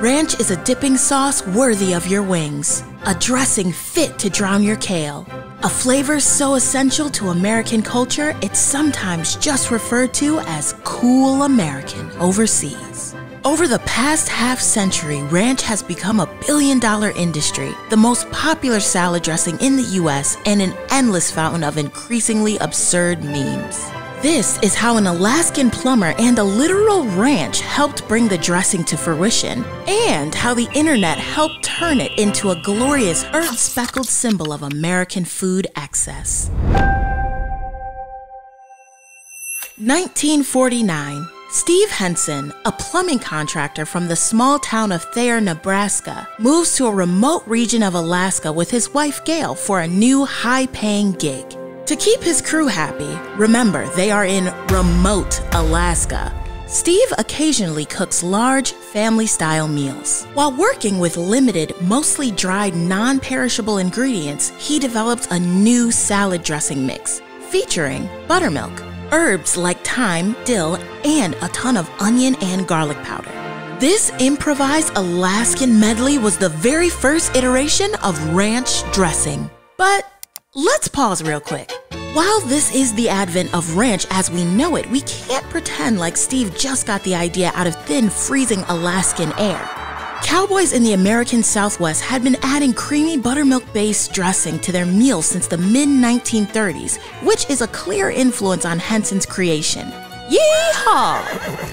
Ranch is a dipping sauce worthy of your wings, a dressing fit to drown your kale, a flavor so essential to American culture it's sometimes just referred to as cool American overseas. Over the past half century, ranch has become a billion-dollar industry, the most popular salad dressing in the U.S., and an endless fountain of increasingly absurd memes. This is how an Alaskan plumber and a literal ranch helped bring the dressing to fruition, and how the internet helped turn it into a glorious earth-speckled symbol of American food excess. 1949. Steve Henson, a plumbing contractor from the small town of Thayer, Nebraska, moves to a remote region of Alaska with his wife Gail for a new high-paying gig. To keep his crew happy, remember they are in remote Alaska, Steve occasionally cooks large, family-style meals. While working with limited, mostly dried, non-perishable ingredients, he developed a new salad dressing mix featuring buttermilk, herbs like thyme, dill, and a ton of onion and garlic powder. This improvised Alaskan medley was the very first iteration of ranch dressing. But let's pause real quick. While this is the advent of ranch as we know it, we can't pretend like Steve just got the idea out of thin, freezing Alaskan air. Cowboys in the American Southwest had been adding creamy buttermilk-based dressing to their meals since the mid-1930s, which is a clear influence on Henson's creation. Yeehaw!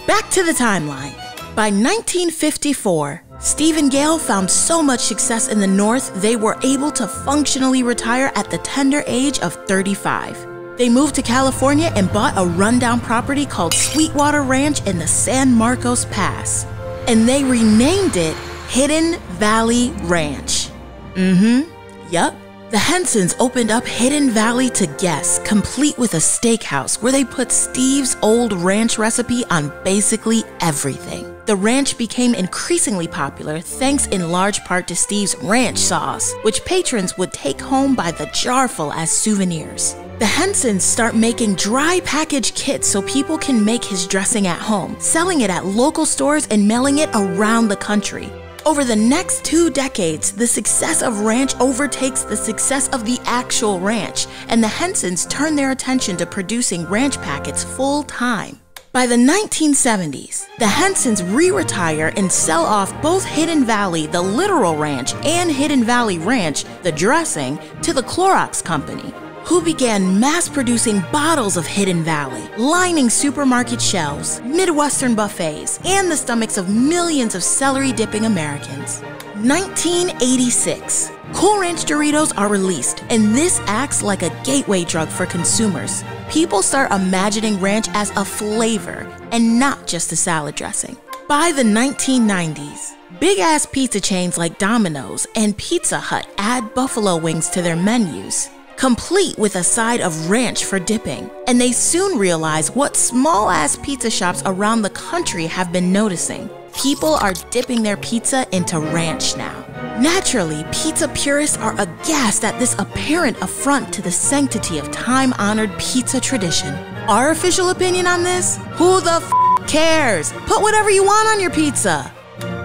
Back to the timeline. By 1954, Steve and Gail found so much success in the North, they were able to functionally retire at the tender age of 35. They moved to California and bought a rundown property called Sweetwater Ranch in the San Marcos Pass, and they renamed it Hidden Valley Ranch. Yup. The Hensons opened up Hidden Valley to guests, complete with a steakhouse where they put Steve's old ranch recipe on basically everything. The ranch became increasingly popular thanks in large part to Steve's ranch sauce, which patrons would take home by the jarful as souvenirs. The Hensons start making dry package kits so people can make his dressing at home, selling it at local stores and mailing it around the country. Over the next 2 decades, the success of ranch overtakes the success of the actual ranch, and the Hensons turn their attention to producing ranch packets full-time. By the 1970s, the Hensons re-retire and sell off both Hidden Valley, the literal ranch, and Hidden Valley Ranch, the dressing, to the Clorox Company, who began mass-producing bottles of Hidden Valley, lining supermarket shelves, Midwestern buffets, and the stomachs of millions of celery-dipping Americans. 1986. Cool Ranch Doritos are released, and this acts like a gateway drug for consumers. People start imagining ranch as a flavor and not just a salad dressing. By the 1990s, big-ass pizza chains like Domino's and Pizza Hut add buffalo wings to their menus, complete with a side of ranch for dipping, and they soon realize what small-ass pizza shops around the country have been noticing. People are dipping their pizza into ranch now. Naturally, pizza purists are aghast at this apparent affront to the sanctity of time-honored pizza tradition. Our official opinion on this? Who the f*** cares? Put whatever you want on your pizza!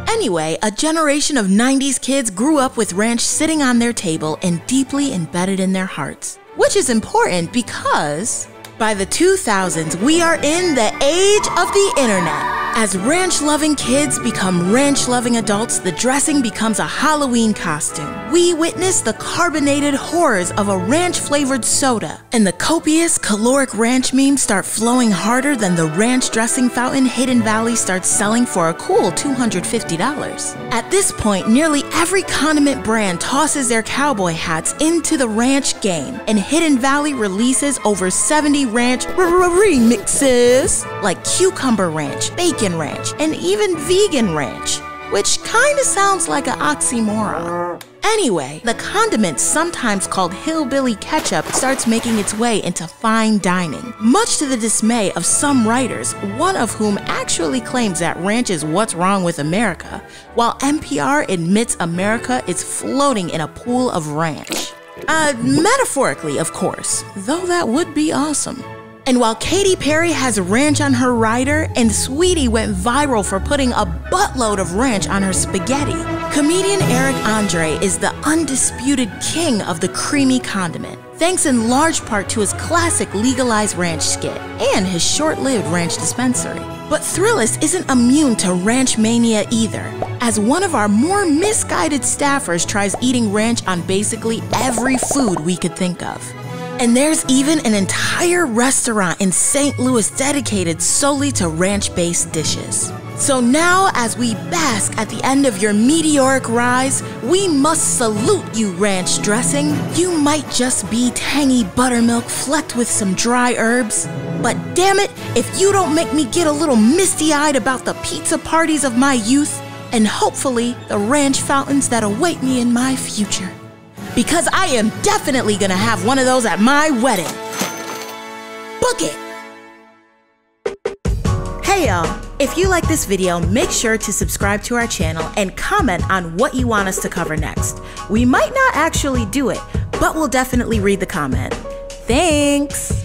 Anyway, a generation of 90s kids grew up with ranch sitting on their table and deeply embedded in their hearts. Which is important because by the 2000s, we are in the age of the internet. As ranch-loving kids become ranch-loving adults, the dressing becomes a Halloween costume. We witness the carbonated horrors of a ranch-flavored soda, and the copious, caloric ranch memes start flowing harder than the ranch dressing fountain Hidden Valley starts selling for a cool $250. At this point, nearly every condiment brand tosses their cowboy hats into the ranch game, and Hidden Valley releases over 70 ranch remixes like Cucumber Ranch, Bacon Ranch, and even Vegan Ranch, which kinda sounds like an oxymoron. Anyway, the condiment, sometimes called hillbilly ketchup, starts making its way into fine dining, much to the dismay of some writers, one of whom actually claims that ranch is what's wrong with America, while NPR admits America is floating in a pool of ranch. Metaphorically, of course, though that would be awesome. And while Katy Perry has ranch on her rider and Sweetie went viral for putting a buttload of ranch on her spaghetti, comedian Eric Andre is the undisputed king of the creamy condiment, thanks in large part to his classic legalized ranch skit and his short-lived ranch dispensary. But Thrillist isn't immune to ranch mania either, as one of our more misguided staffers tries eating ranch on basically every food we could think of. And there's even an entire restaurant in St. Louis dedicated solely to ranch-based dishes. So now, as we bask at the end of your meteoric rise, we must salute you, ranch dressing. You might just be tangy buttermilk flecked with some dry herbs, but damn it, if you don't make me get a little misty-eyed about the pizza parties of my youth, and hopefully the ranch fountains that await me in my future. Because I am definitely gonna have one of those at my wedding. Book it! Hey y'all, if you like this video, make sure to subscribe to our channel and comment on what you want us to cover next. We might not actually do it, but we'll definitely read the comment. Thanks!